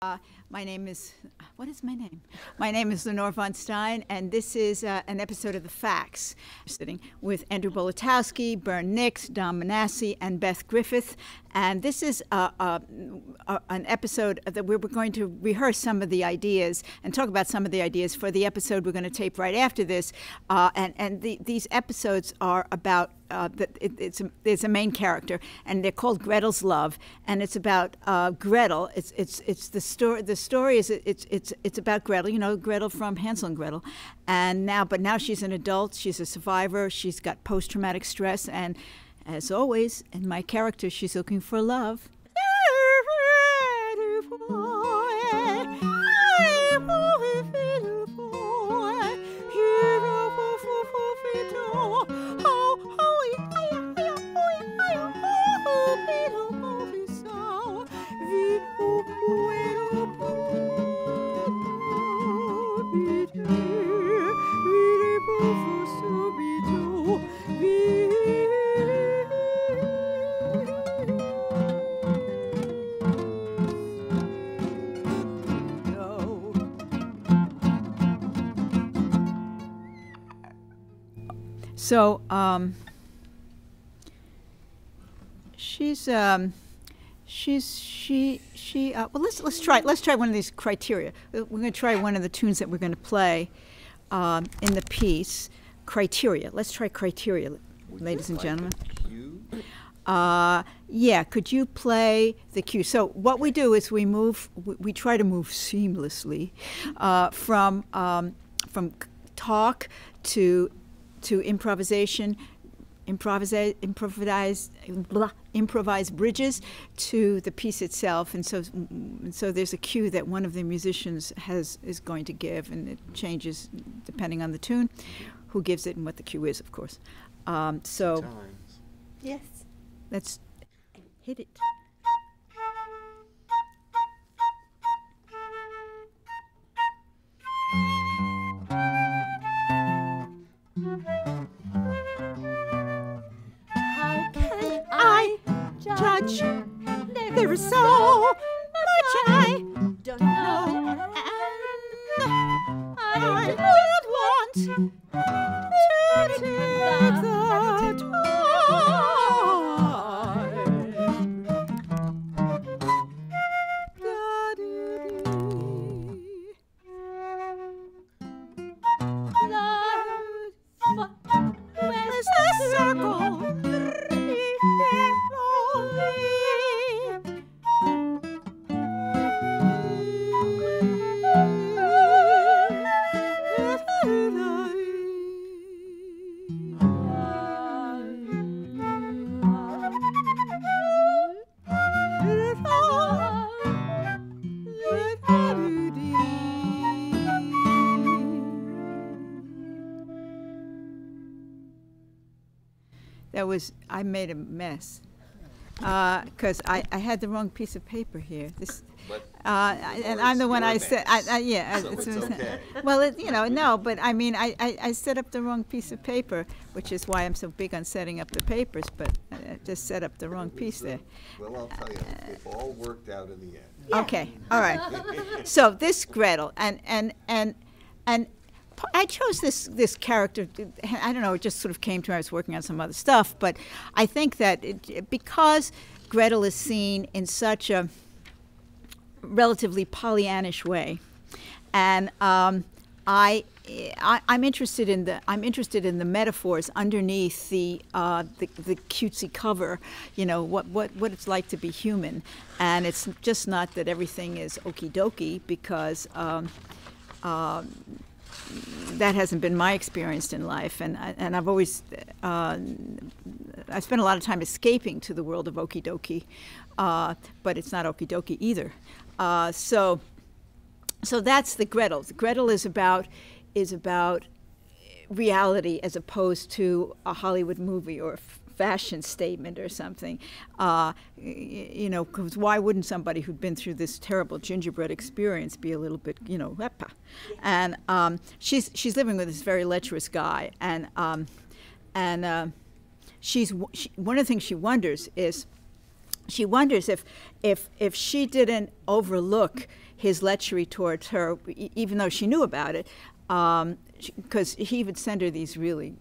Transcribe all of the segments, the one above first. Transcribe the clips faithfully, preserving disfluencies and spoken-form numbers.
Uh, my name is, what is my name? My name is Lenore Von Stein, and this is uh, an episode of The Facts. I'm sitting with Andrew Bolotowski, Bern Nix, Dom Manassi, and Beth Griffith. And this is uh, uh, uh, an episode that we're going to rehearse some of the ideas and talk about some of the ideas for the episode we're going to tape right after this. Uh, and and the, these episodes are about Uh, that it, it's a, there's a main character, and they're called Gretel's Love, and it's about uh, Gretel. It's it's it's the story. The story is it's it's it's about Gretel. You know, Gretel from Hansel and Gretel, and now but now she's an adult. She's a survivor. She's got post-traumatic stress, and as always, in my character, she's looking for love. So um, she's um, she's she she. Uh, well, let's let's try let's try one of these criteria. We're going to try one of the tunes that we're going to play um, in the piece. Criteria. Let's try criteria, Would ladies and gentlemen. Uh, yeah, could you play the cue? So what we do is we move. We, we try to move seamlessly uh, from um, from talk to. to improvisation, improvise, improvise, blah, improvise bridges to the piece itself, and so and so there's a cue that one of the musicians has is going to give, and it changes depending on the tune, who gives it, and what the cue is, of course. Um, so, Times. Yes, let's hit it. There is so much I don't know, and I would want to take the time. Where's the circle? That was, I made a mess, because uh, I, I had the wrong piece of paper here. This, but uh, and I'm the one I said, I, I, yeah. So I, it's okay. Well, it, you know, no, but I mean, I, I, I set up the wrong piece of paper, which is why I'm so big on setting up the papers, but I just set up the wrong piece there. Well, I'll tell you, it all worked out in the end. Yeah. Okay, all right. So this Gretel, and, and, and, and, I chose this this character, I don't know, it just sort of came to me. I was working on some other stuff, but I think that it, because Gretel is seen in such a relatively Pollyannish way, and um, I, I I'm interested in the I'm interested in the metaphors underneath the uh, the, the cutesy cover, you know, what what what it's like to be human, and it's just not that everything is okie dokie, because. Um, uh, That hasn't been my experience in life, and I, and I've always uh, I spent a lot of time escaping to the world of okie dokie, uh, but it's not okie dokie either. Uh, so, so that's the Gretel. The Gretel is about is about reality as opposed to a Hollywood movie or a fashion statement or something. Uh, you know, because why wouldn't somebody who'd been through this terrible gingerbread experience be a little bit, you know, epa? And um, she's she's living with this very lecherous guy, and um, and uh, she's she, one of the things she wonders is she wonders if, if, if she didn't overlook his lechery towards her, even though she knew about it, because um, he would send her these really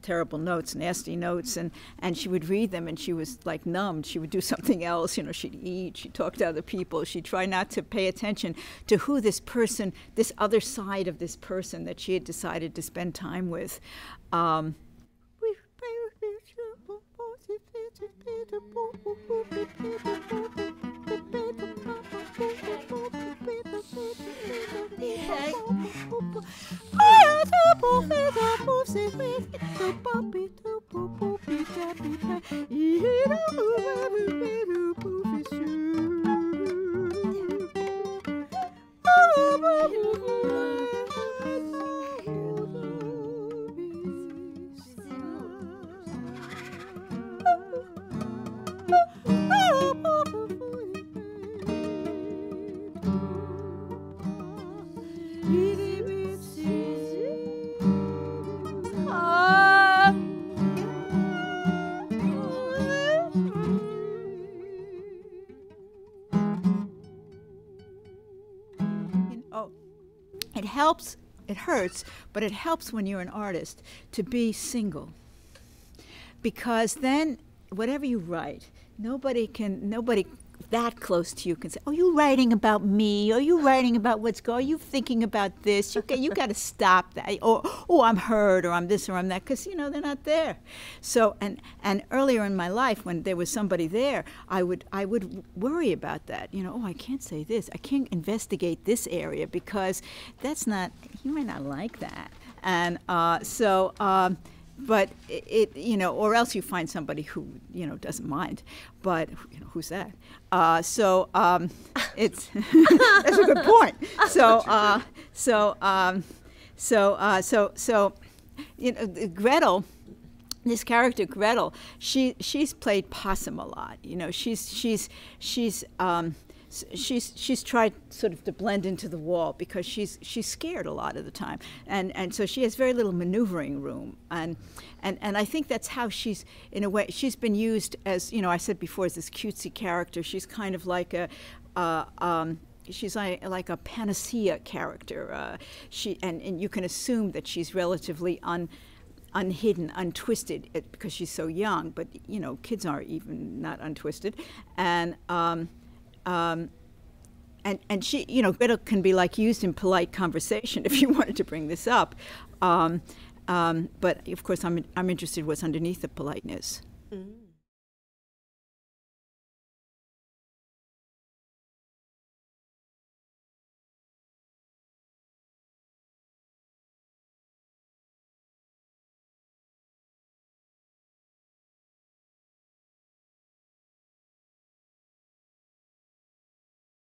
terrible notes, nasty notes, and, and she would read them and she was like numbed. She would do something else, you know, she'd eat, she'd talk to other people, she'd try not to pay attention to who this person, this other side of this person that she had decided to spend time with. Um, helps, it hurts, but it helps when you're an artist to be single, because then whatever you write, nobody can, nobody that close to you can say, oh, you writing about me, or you writing about what's going, you thinking about this, you, you got to stop that, or oh, I'm hurt, or I'm this, or I'm that, because, you know, they're not there. So, and, and earlier in my life, when there was somebody there, I would, I would worry about that, you know, oh, I can't say this, I can't investigate this area, because that's not, you might not like that, and uh, so, um, but it, it, you know, or else you find somebody who, you know, doesn't mind. But, you know, who's that? Uh, so um, it's that's a good point. So uh, so um, so uh, so so, you know, Gretel, this character Gretel, she she's played possum a lot. You know, she's she's she's. Um, She's she's tried sort of to blend into the wall, because she's she's scared a lot of the time, and and so she has very little maneuvering room, and and and I think that's how she's, in a way, she's been used as, you know, I said before, as this cutesy character. She's kind of like a uh, um, she's like, like a panacea character. Uh, she and and you can assume that she's relatively un. unhidden, untwisted, it, because she's so young. But, you know, kids are even not untwisted, and. Um, Um, and, and she, you know, Gretel can be like used in polite conversation if you wanted to bring this up. Um, um, but of course, I'm, I'm interested in what's underneath the politeness. Mm-hmm.